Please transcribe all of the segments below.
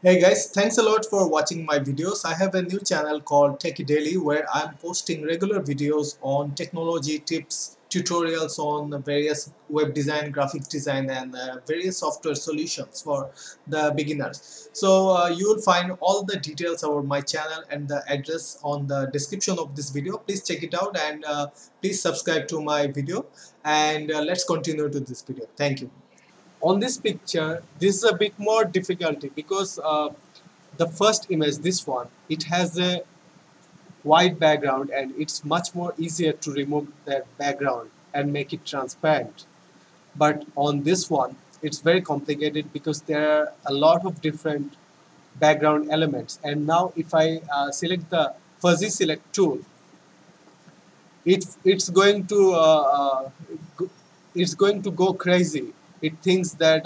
Hey guys, thanks a lot for watching my videos. I have a new channel called Techie Daily where I'm posting regular videos on technology tips, tutorials on various web design, graphic design and various software solutions for the beginners. So you will find all the details about my channel and the address on the description of this video. Please check it out and please subscribe to my video, and let's continue to this video. Thank you. On this picture, this is a bit more difficulty because the first image, this one, it has a white background and it's much more easier to remove that background and make it transparent. But on this one, it's very complicated because there are a lot of different background elements. And now if I select the fuzzy select tool, it's going to go crazy. It thinks that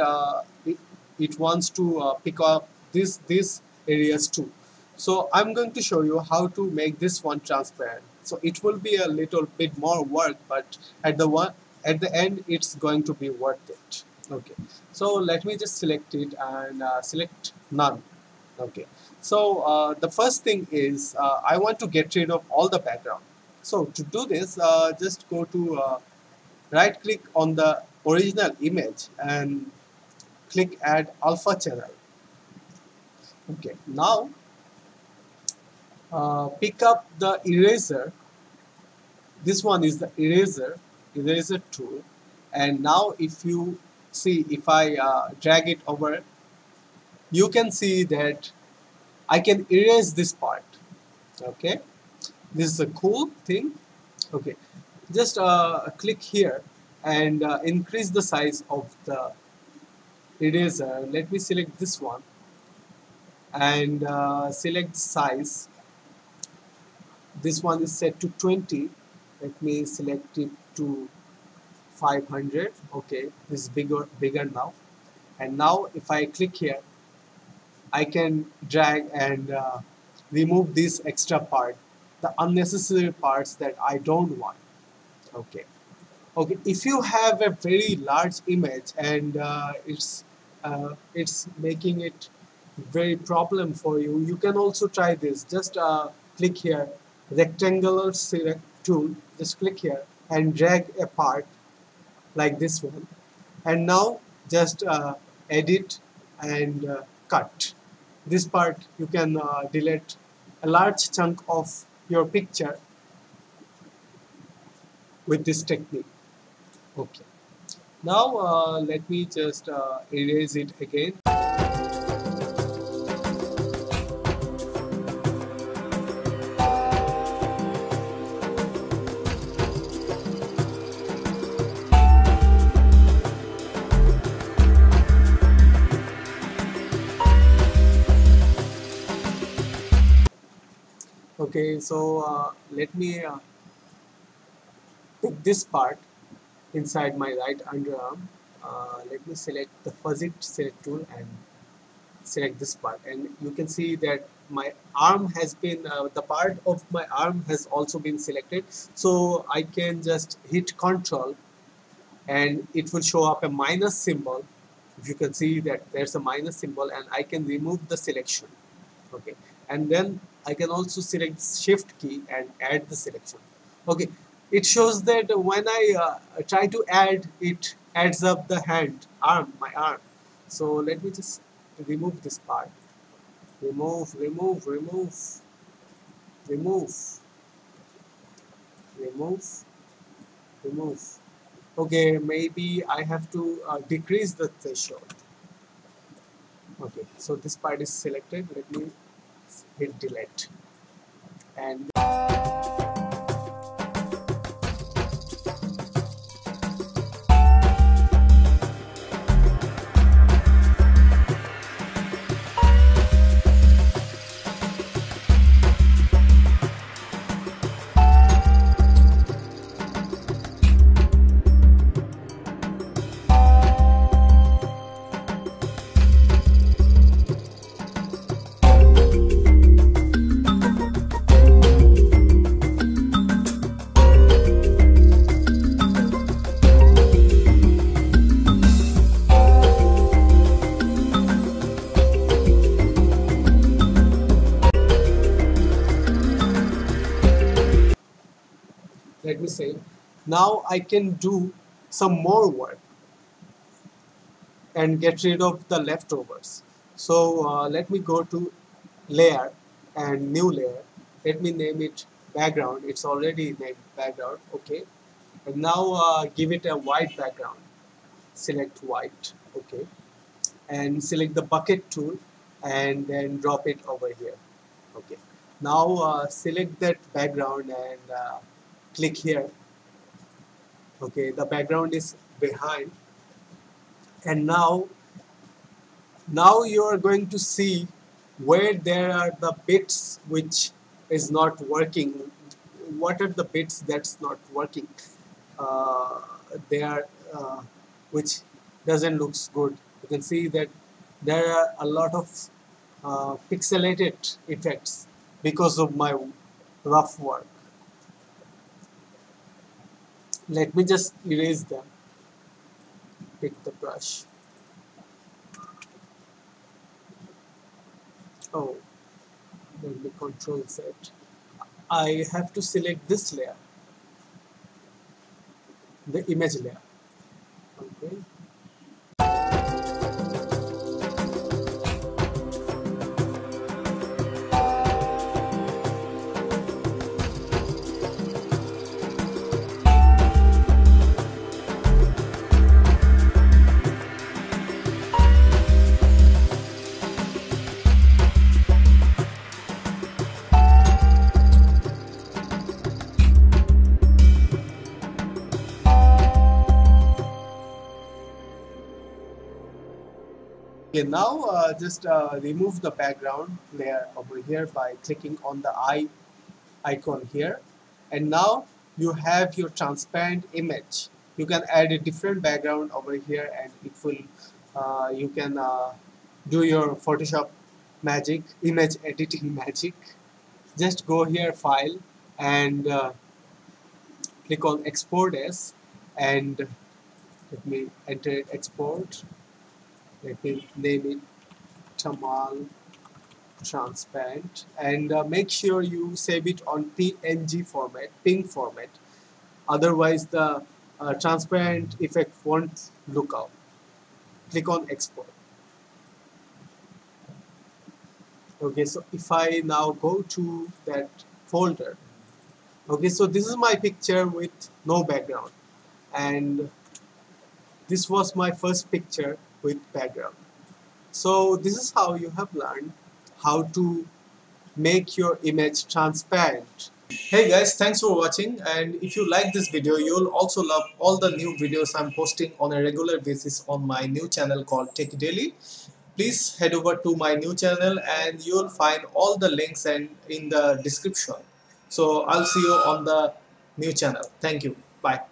it wants to pick up these areas too. So I'm going to show you how to make this one transparent. So it will be a little bit more work, but at the end it's going to be worth it. Okay. So let me just select it and select none. Okay. So the first thing is I want to get rid of all the background. So to do this, just go to right click on the original image and click add alpha channel. Okay, now pick up the eraser. This one is the eraser tool, and now if you see, if I drag it over, you can see that I can erase this part. Okay, this is a cool thing. Okay, just click here and increase the size of the eraser. Let me select this one and select size. This one is set to 20. Let me select it to 500. Okay, this is bigger now. And now if I click here, I can drag and remove this extra part, the unnecessary parts that I don't want. Okay. Okay, if you have a very large image and it's making it very problem for you, you can also try this. Just click here, rectangular select tool, just click here and drag a part like this one, and now just edit and cut. This part you can delete a large chunk of your picture with this technique. Okay, now let me just erase it again. Okay, so let me pick this part inside my right underarm. Let me select the fuzzy select tool and select this part, and you can see that my arm has been the part of my arm has also been selected. So I can just hit Ctrl and it will show up a minus symbol. If you can see that there's a minus symbol, and I can remove the selection. Okay, and then I can also select Shift key and add the selection. Okay, it shows that when I try to add, it adds up the my arm. So let me just remove this part. Remove. Okay, maybe I have to decrease the threshold. Okay, so this part is selected. Let me hit delete. And same. Now I can do some more work and get rid of the leftovers. So let me go to layer and new layer. Let me name it background. It's already named background. Okay. And now give it a white background. Select white. Okay. And select the bucket tool and then drop it over here. Okay. Now select that background and click here. Okay, the background is behind. And now you are going to see where there are the bits which is not working. What are the bits that's not working? Which doesn't look good. You can see that there are a lot of pixelated effects because of my rough work. Let me just erase them. Pick the brush. Oh, let me control Z. I have to select this layer, the image layer. Okay. Okay, now just remove the background layer over here by clicking on the eye icon here, and now you have your transparent image. You can add a different background over here, and it will you can do your Photoshop magic, image editing magic. Just go here, file, and click on export as, and let me enter export. Let me name it Tamal Transparent, and make sure you save it on PNG format, PNG format. Otherwise, the transparent effect won't look out. Click on Export. Okay, so if I now go to that folder, okay, so this is my picture with no background, and this was my first picture with background. So this is how you have learned how to make your image transparent. Hey guys, thanks for watching, and if you like this video, you'll also love all the new videos I'm posting on a regular basis on my new channel called Techie Daily. Please head over to my new channel and you'll find all the links and in the description. So I'll see you on the new channel. Thank you. Bye.